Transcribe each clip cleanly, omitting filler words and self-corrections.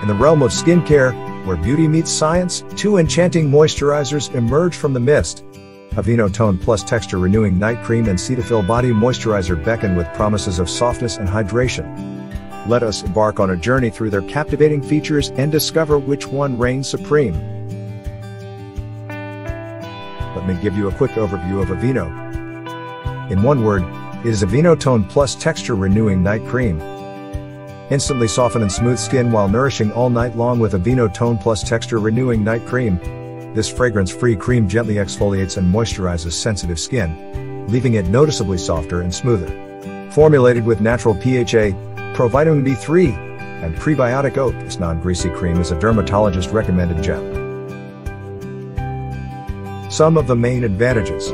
In the realm of skincare, where beauty meets science, two enchanting moisturizers emerge from the mist. Aveeno Tone Plus Texture Renewing Night Cream and Cetaphil Body Moisturizer beckon with promises of softness and hydration. Let us embark on a journey through their captivating features and discover which one reigns supreme. Let me give you a quick overview of Aveeno. In one word, it is Aveeno Tone Plus Texture Renewing Night Cream. Instantly soften and smooth skin while nourishing all night long with Aveeno Tone Plus Texture Renewing Night Cream. This fragrance-free cream gently exfoliates and moisturizes sensitive skin, leaving it noticeably softer and smoother. Formulated with natural PHA, Pro-Vitamin B3, and prebiotic oat, this non-greasy cream is a dermatologist-recommended gem. Some of the main advantages.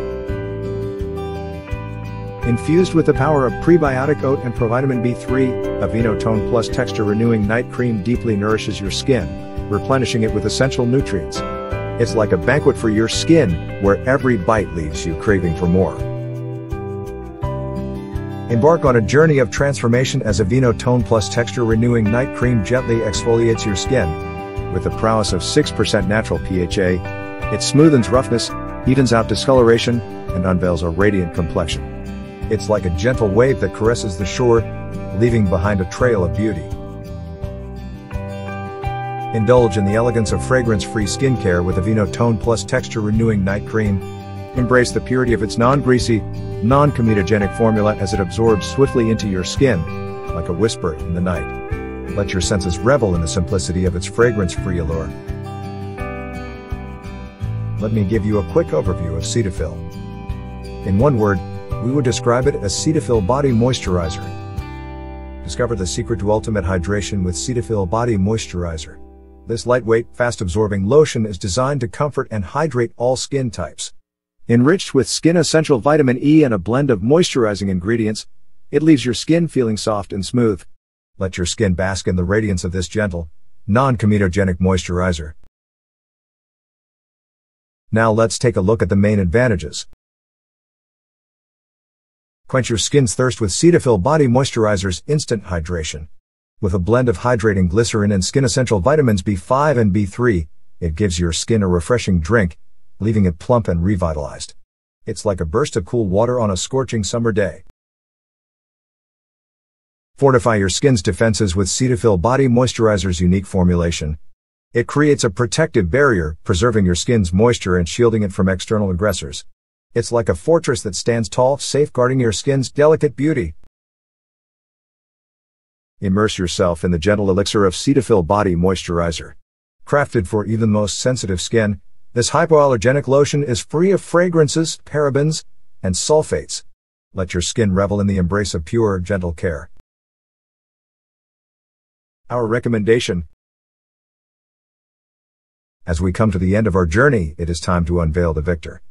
Infused with the power of prebiotic oat and Pro-Vitamin B3, Aveeno Tone Plus Texture Renewing Night Cream deeply nourishes your skin, replenishing it with essential nutrients. It's like a banquet for your skin, where every bite leaves you craving for more. Embark on a journey of transformation as Aveeno Tone Plus Texture Renewing Night Cream gently exfoliates your skin. With the prowess of 6% natural PHA, it smoothens roughness, evens out discoloration, and unveils a radiant complexion. It's like a gentle wave that caresses the shore, leaving behind a trail of beauty. Indulge in the elegance of fragrance-free skincare with Aveeno Tone Plus Texture Renewing Night Cream. Embrace the purity of its non-greasy, non-comedogenic formula as it absorbs swiftly into your skin, like a whisper in the night. Let your senses revel in the simplicity of its fragrance-free allure. Let me give you a quick overview of Cetaphil. In one word, we would describe it as Cetaphil Body Moisturizer. Discover the secret to ultimate hydration with Cetaphil Body Moisturizer. This lightweight, fast-absorbing lotion is designed to comfort and hydrate all skin types. Enriched with skin essential vitamin E and a blend of moisturizing ingredients, it leaves your skin feeling soft and smooth. Let your skin bask in the radiance of this gentle, non-comedogenic moisturizer. Now let's take a look at the main advantages. Quench your skin's thirst with Cetaphil Body Moisturizer's Instant Hydration. With a blend of hydrating glycerin and skin essential vitamins B5 and B3, it gives your skin a refreshing drink, leaving it plump and revitalized. It's like a burst of cool water on a scorching summer day. Fortify your skin's defenses with Cetaphil Body Moisturizer's unique formulation. It creates a protective barrier, preserving your skin's moisture and shielding it from external aggressors. It's like a fortress that stands tall, safeguarding your skin's delicate beauty. Immerse yourself in the gentle elixir of Cetaphil Body Moisturizer. Crafted for even the most sensitive skin, this hypoallergenic lotion is free of fragrances, parabens, and sulfates. Let your skin revel in the embrace of pure, gentle care. Our recommendation. As we come to the end of our journey, it is time to unveil the victor.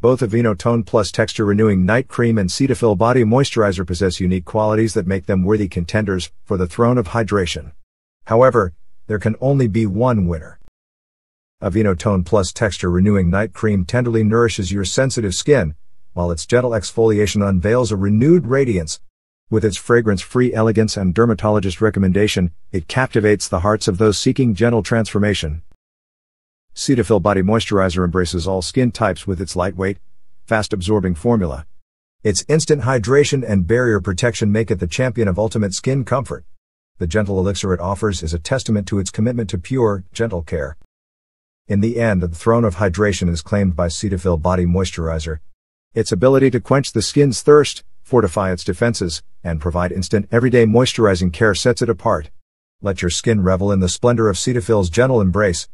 Both Aveeno Tone Plus Texture Renewing Night Cream and Cetaphil Body Moisturizer possess unique qualities that make them worthy contenders for the throne of hydration. However, there can only be one winner. Aveeno Tone Plus Texture Renewing Night Cream tenderly nourishes your sensitive skin, while its gentle exfoliation unveils a renewed radiance. With its fragrance-free elegance and dermatologist recommendation, it captivates the hearts of those seeking gentle transformation. Cetaphil Body Moisturizer embraces all skin types with its lightweight, fast-absorbing formula. Its instant hydration and barrier protection make it the champion of ultimate skin comfort. The gentle elixir it offers is a testament to its commitment to pure, gentle care. In the end, the throne of hydration is claimed by Cetaphil Body Moisturizer. Its ability to quench the skin's thirst, fortify its defenses, and provide instant everyday moisturizing care sets it apart. Let your skin revel in the splendor of Cetaphil's gentle embrace,